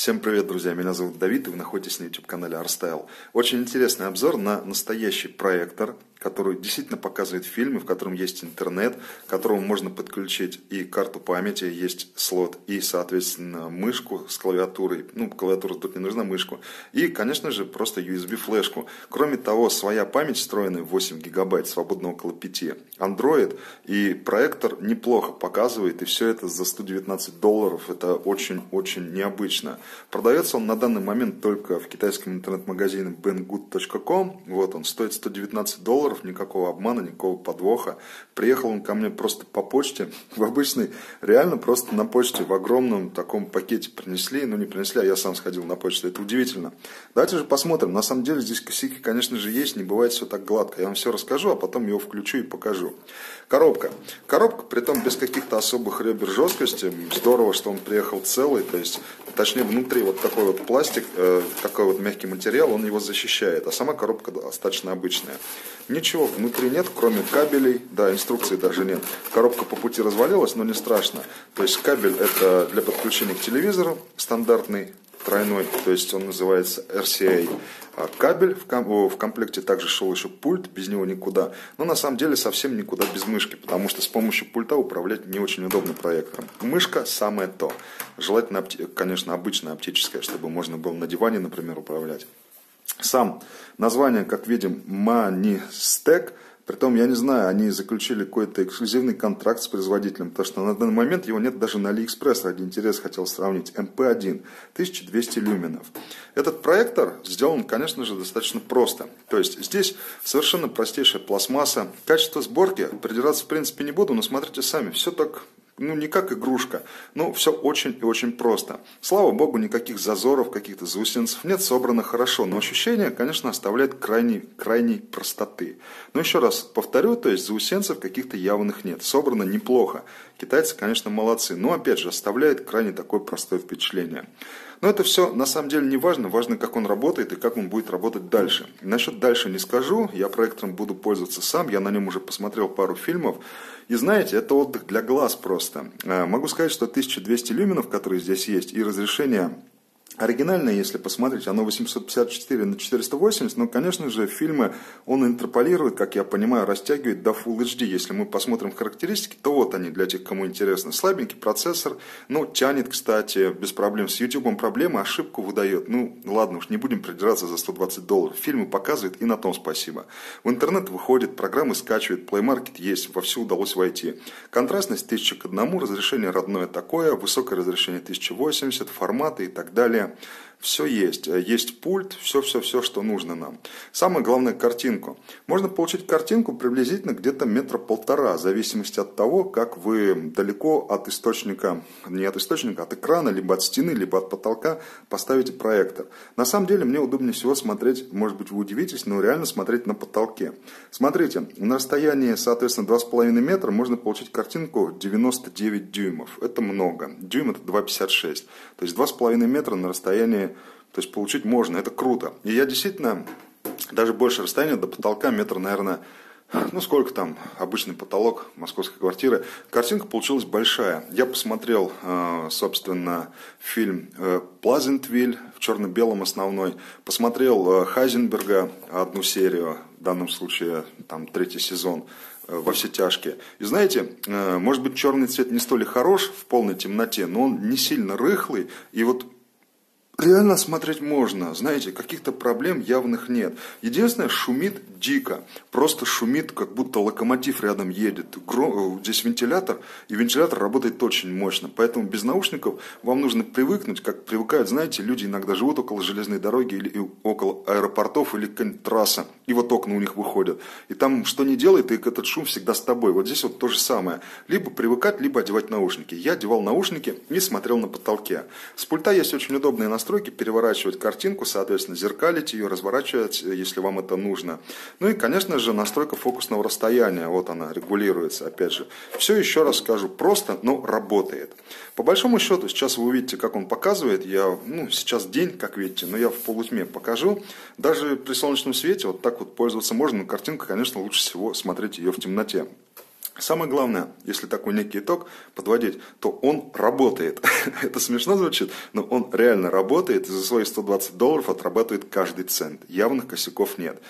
Всем привет, друзья! Меня зовут Давид, и вы находитесь на YouTube-канале Arstayl. Очень интересный обзор на настоящий проектор, который действительно показывает фильмы, в котором есть интернет, к которому можно подключить и карту памяти, есть слот, и, соответственно, мышку с клавиатурой. Ну, клавиатура тут не нужна, мышку. И, конечно же, просто USB-флешку. Кроме того, своя память встроенная 8 гигабайт, свободно около 5. Android и проектор неплохо показывает, и все это за $119. Это очень-очень необычно. Продается он на данный момент только в китайском интернет-магазине banggood.com. Вот он, стоит $119, никакого обмана, никакого подвоха. Приехал он ко мне просто по почте, в обычной, реально просто на почте, в огромном таком пакете принесли, ну не принесли, а я сам сходил на почту, это удивительно. Давайте же посмотрим, на самом деле здесь косяки, конечно же, есть, не бывает все так гладко. Я вам все расскажу, а потом его включу и покажу. Коробка, притом без каких-то особых ребер жесткости, здорово, что он приехал целый, то есть, точнее, внутри вот такой вот пластик, такой вот мягкий материал, он его защищает, а сама коробка достаточно обычная. Ничего внутри нет, кроме кабелей, да, инструкции даже нет. Коробка по пути развалилась, но не страшно. То есть кабель это для подключения к телевизору, стандартный, тройной, то есть он называется RCA. Кабель в комплекте также шел еще пульт, без него никуда. Но на самом деле совсем никуда без мышки, потому что с помощью пульта управлять не очень удобно проектором. Мышка самое то. Желательно, конечно, обычная оптическая, чтобы можно было на диване, например, управлять. Сам название, как видим, MantisTek. Притом, я не знаю, они заключили какой-то эксклюзивный контракт с производителем, потому что на данный момент его нет даже на AliExpress. Ради интереса хотел сравнить. MP1 1200 люменов. Этот проектор сделан, конечно же, достаточно просто. То есть здесь совершенно простейшая пластмасса. Качество сборки придираться в принципе не буду, но смотрите сами, все так... Ну, не как игрушка, но все очень и очень просто. Слава богу, никаких зазоров, каких-то заусенцев нет, собрано хорошо. Но ощущение, конечно, оставляет крайней простоты. Но еще раз повторю, то есть заусенцев каких-то явных нет. Собрано неплохо. Китайцы, конечно, молодцы. Но, опять же, оставляет крайне такое простое впечатление. Но это все, на самом деле, не важно. Важно, как он работает и как он будет работать дальше. Насчет дальше не скажу. Я проектором буду пользоваться сам. Я на нем уже посмотрел пару фильмов. И знаете, это отдых для глаз просто. Могу сказать, что 1200 люменов, которые здесь есть, и разрешение... Оригинальное, если посмотреть, оно 854 на 480, но, конечно же, фильмы он интерполирует, как я понимаю, растягивает до Full HD. Если мы посмотрим характеристики, то вот они, для тех, кому интересно. Слабенький процессор, ну, тянет, кстати, без проблем. С YouTube проблемы, ошибку выдает. Ну, ладно уж, не будем придираться за $120. Фильмы показывает, и на том спасибо. В интернет выходит, программы скачивает, Play Market есть, вовсю удалось войти. Контрастность 1000:1, разрешение родное такое, высокое разрешение 1080, форматы и так далее. Все есть. Есть пульт, все, что нужно нам. Самое главное, картинку. Можно получить картинку приблизительно где-то 1,5 метра, в зависимости от того, как вы далеко от источника, не от источника, от экрана, либо от стены, либо от потолка поставите проектор. На самом деле, мне удобнее всего смотреть, может быть, вы удивитесь, но реально смотреть на потолке. Смотрите, на расстоянии, соответственно, 2,5 метра можно получить картинку 99 дюймов. Это много. Дюйм это 2,56. То есть 2,5 метра на расстоянии, то есть получить можно, это круто. И я действительно, даже больше расстояние до потолка, метр, наверное, ну сколько там, обычный потолок московской квартиры. Картинка получилась большая. Я посмотрел, собственно, фильм «Плазентвиль» в черно-белом основной. Посмотрел Хайзенберга, одну серию, в данном случае там 3-й сезон. «Во все тяжкие». И знаете, может быть, черный цвет не столь и хорош в полной темноте, но он не сильно рыхлый, и вот реально смотреть можно, знаете, каких-то проблем явных нет. Единственное, шумит дико, просто шумит, как будто локомотив рядом едет. Здесь вентилятор, и вентилятор работает очень мощно, поэтому без наушников вам нужно привыкнуть, как привыкают, знаете, люди иногда живут около железной дороги или около аэропортов или трасса, и вот окна у них выходят, и там что ни делай, ты этот шум всегда с тобой. Вот здесь вот то же самое, либо привыкать, либо одевать наушники. Я одевал наушники и смотрел на потолке. С пульта есть очень удобные настройки, переворачивать картинку, соответственно, зеркалить ее, разворачивать, если вам это нужно. Ну и, конечно же, настройка фокусного расстояния, вот она, регулируется, опять же. Все, еще раз скажу, просто, но работает. По большому счету, сейчас вы увидите, как он показывает, я, ну, сейчас день, как видите, но я в полутьме покажу. Даже при солнечном свете вот так вот пользоваться можно, но картинка, конечно, лучше всего смотреть ее в темноте. Самое главное, если такой некий итог подводить, то он работает. Это смешно звучит, но он реально работает. И за свои $120 отрабатывает каждый цент. Явных косяков нет.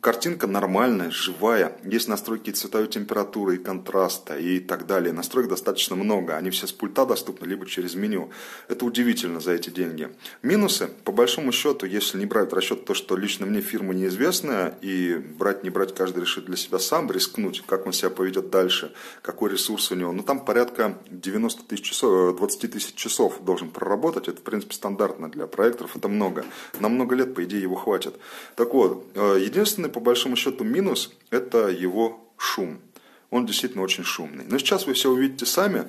Картинка нормальная, живая. Есть настройки цветовой температуры и контраста и так далее. Настроек достаточно много. Они все с пульта доступны, либо через меню. Это удивительно за эти деньги. Минусы, по большому счету, если не брать в расчет то, что лично мне фирма неизвестная, и брать, не брать, каждый решит для себя сам, рискнуть, как он себя поведет дальше, какой ресурс у него. Но там порядка 20 тысяч часов должен проработать. Это, в принципе, стандартно для проекторов. Это много. На много лет, по идее, его хватит. Так вот, единственный, по большому счету, минус – это его шум. Он действительно очень шумный. Но сейчас вы все увидите сами.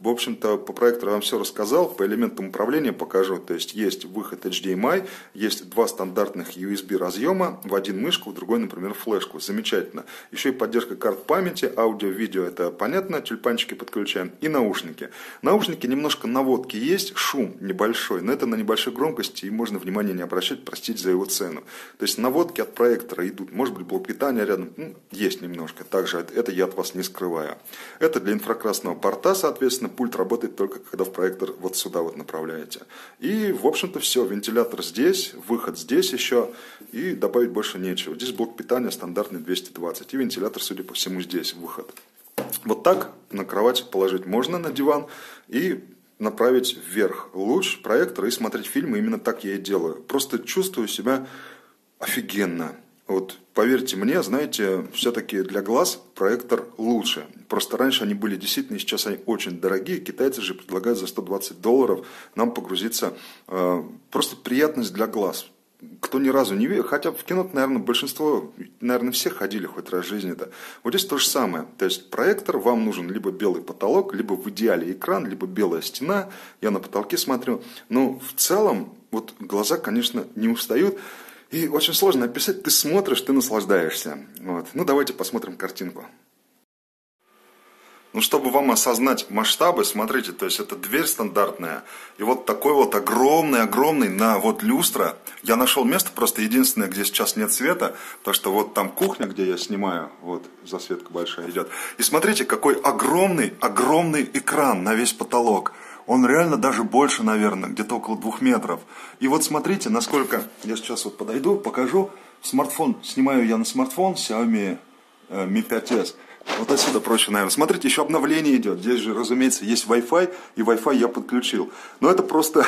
В общем-то, по проектору я вам все рассказал, по элементам управления покажу. То есть выход HDMI, есть два стандартных USB разъема, в один мышку, в другой, например, флешку. Замечательно. Еще и поддержка карт памяти, аудио, видео, это понятно, тюльпанчики подключаем, и наушники. Наушники немножко наводки есть, шум небольшой, но это на небольшой громкости, и можно внимания не обращать, простить за его цену. То есть наводки от проектора идут, может быть, блок питания рядом, есть немножко, также это я от вас не скрываю. Это для инфракрасного порта, соответственно, пульт работает только когда в проектор вот сюда вот направляете. И, в общем-то, все. Вентилятор здесь, выход здесь еще. И добавить больше нечего. Здесь блок питания стандартный 220. И вентилятор, судя по всему, здесь выход. Вот так на кровать положить можно, на диван. И направить вверх луч проектора и смотреть фильмы. Именно так я и делаю. Просто чувствую себя офигенно. Вот, поверьте мне, знаете, все-таки для глаз проектор лучше. Просто раньше они были действительно, сейчас они очень дорогие. Китайцы же предлагают за $120 нам погрузиться. Просто приятность для глаз. Кто ни разу не видел, хотя в кино, наверное, большинство, наверное, все ходили хоть раз в жизни-то. Вот здесь то же самое. То есть проектор, вам нужен либо белый потолок, либо в идеале экран, либо белая стена. Я на потолке смотрю. Но в целом, вот глаза, конечно, не устают. И очень сложно описать, ты смотришь, ты наслаждаешься. Вот. Ну, давайте посмотрим картинку. Ну, чтобы вам осознать масштабы, смотрите, то есть это дверь стандартная. И вот такой вот огромный-огромный на вот люстра. Я нашел место, просто единственное, где сейчас нет света. То, что вот там кухня, где я снимаю, вот засветка большая идет. И смотрите, какой огромный-огромный экран на весь потолок. Он реально даже больше, наверное, где-то около 2 метров. И вот смотрите, насколько... Я сейчас вот подойду, покажу. Смартфон, снимаю я на смартфон, Xiaomi Mi 5S. Вот отсюда проще, наверное. Смотрите, еще обновление идет. Здесь же, разумеется, есть Wi-Fi, и Wi-Fi я подключил. Но это просто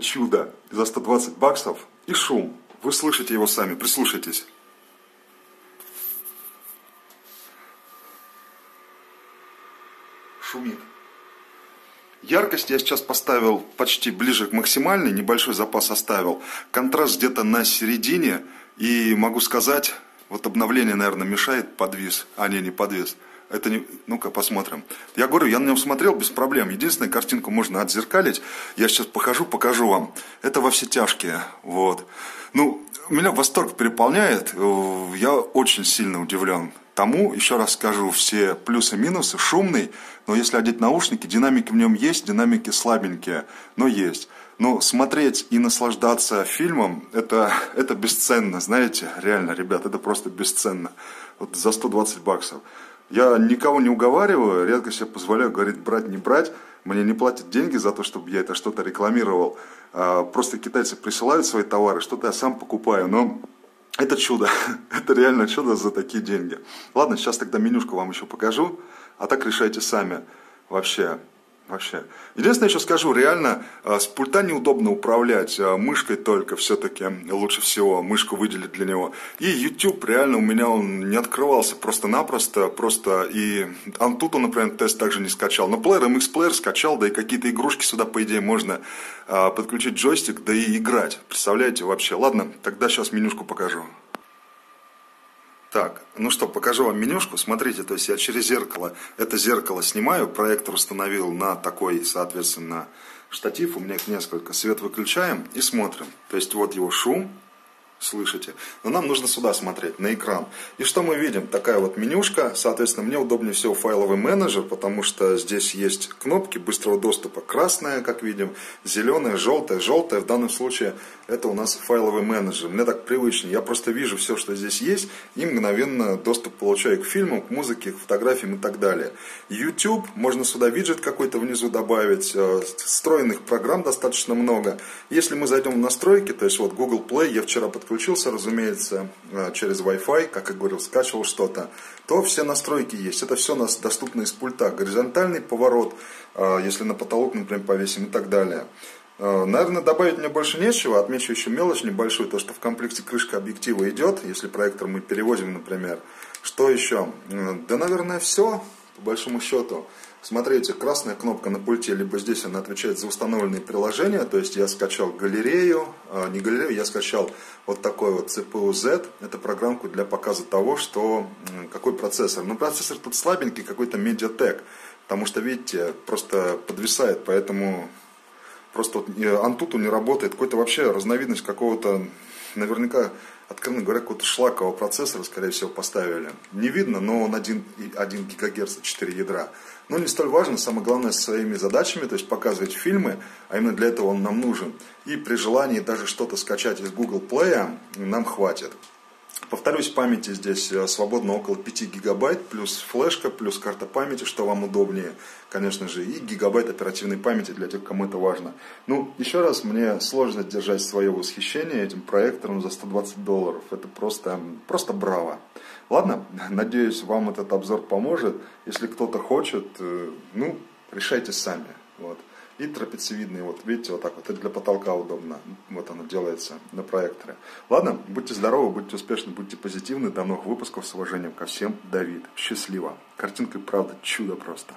чудо. За $120 и шум. Вы слышите его сами, прислушайтесь. Шумит. Яркость я сейчас поставил почти ближе к максимальной, небольшой запас оставил. Контраст где-то на середине, и могу сказать, вот обновление, наверное, мешает, подвис. А, не подвис. Это не... Ну-ка, посмотрим. Я говорю, я на нем смотрел без проблем. Единственное, картинку можно отзеркалить. Я сейчас похожу, покажу вам. Это во все тяжкие. Вот. Ну, меня восторг переполняет. Я очень сильно удивлен. Тому, еще раз скажу, все плюсы и минусы, шумный, но если одеть наушники, динамики в нем есть, динамики слабенькие, но есть. Но смотреть и наслаждаться фильмом, это бесценно, знаете, реально, ребят, это просто бесценно. Вот за $120. Я никого не уговариваю, редко себе позволяю говорить брать, не брать. Мне не платят деньги за то, чтобы я это что-то рекламировал. Просто китайцы присылают свои товары, что-то я сам покупаю, но... Это чудо, это реально чудо за такие деньги. Ладно, сейчас тогда менюшку вам еще покажу, а так решайте сами. Вообще. Единственное, еще скажу, реально с пульта неудобно управлять, мышкой только все-таки лучше всего, мышку выделить для него. И YouTube реально у меня он не открывался просто-напросто, и Antutu, например, тест также не скачал. Но плеер, MX Player скачал, да и какие-то игрушки сюда, по идее, можно подключить джойстик, да и играть. Представляете, вообще. Ладно, тогда сейчас менюшку покажу. Так, ну что, покажу вам менюшку. Смотрите, то есть я через зеркало, это зеркало снимаю, проектор установил на такой, соответственно, штатив, у меня их несколько, свет выключаем и смотрим. То есть вот его шум, слышите. Но нам нужно сюда смотреть, на экран. И что мы видим? Такая вот менюшка. Соответственно, мне удобнее всего файловый менеджер, потому что здесь есть кнопки быстрого доступа. Красная, как видим, зеленая, желтая. Желтая в данном случае это у нас файловый менеджер. Мне так привычнее. Я просто вижу все, что здесь есть, и мгновенно доступ получаю к фильмам, к музыке, к фотографиям и так далее. YouTube. Можно сюда виджет какой-то внизу добавить. Встроенных программ достаточно много. Если мы зайдем в настройки, то есть вот Google Play, я вчера подключился, разумеется, через Wi-Fi, как и говорил, скачивал что-то, то все настройки есть. Это все у нас доступно из пульта. Горизонтальный поворот, если на потолок, например, повесим и так далее. Наверное, добавить мне больше нечего. Отмечу еще мелочь небольшую, то что в комплекте крышка объектива идет, если проектор мы переводим, например. Что еще? Да, наверное, все, по большому счету. Смотрите, красная кнопка на пульте, либо здесь она отвечает за установленные приложения, то есть я скачал галерею, не галерею, я скачал вот такой вот CPU-Z, это программку для показа того, что, какой процессор. Но процессор тут слабенький, какой-то MediaTek, потому что, видите, просто подвисает, поэтому просто вот Antutu не работает, какой-то вообще разновидность какого-то, наверняка, откровенно говоря, какого-то шлакового процессора, скорее всего, поставили. Не видно, но он 1 ГГц, 4 ядра. Но не столь важно, самое главное, со своими задачами, то есть показывать фильмы, а именно для этого он нам нужен. И при желании даже что-то скачать из Google Play нам хватит. Повторюсь, памяти здесь свободно около 5 гигабайт, плюс флешка, плюс карта памяти, что вам удобнее, конечно же, и гигабайт оперативной памяти для тех, кому это важно. Ну, еще раз, мне сложно держать свое восхищение этим проектором за $120. Это просто браво. Ладно, надеюсь, вам этот обзор поможет. Если кто-то хочет, ну, решайте сами. Вот. И трапециевидный, вот видите, вот так вот, это для потолка удобно, вот оно делается на проекторе. Ладно, будьте здоровы, будьте успешны, будьте позитивны, до новых выпусков, с уважением ко всем, Давид, счастливо, картинка и правда чудо просто.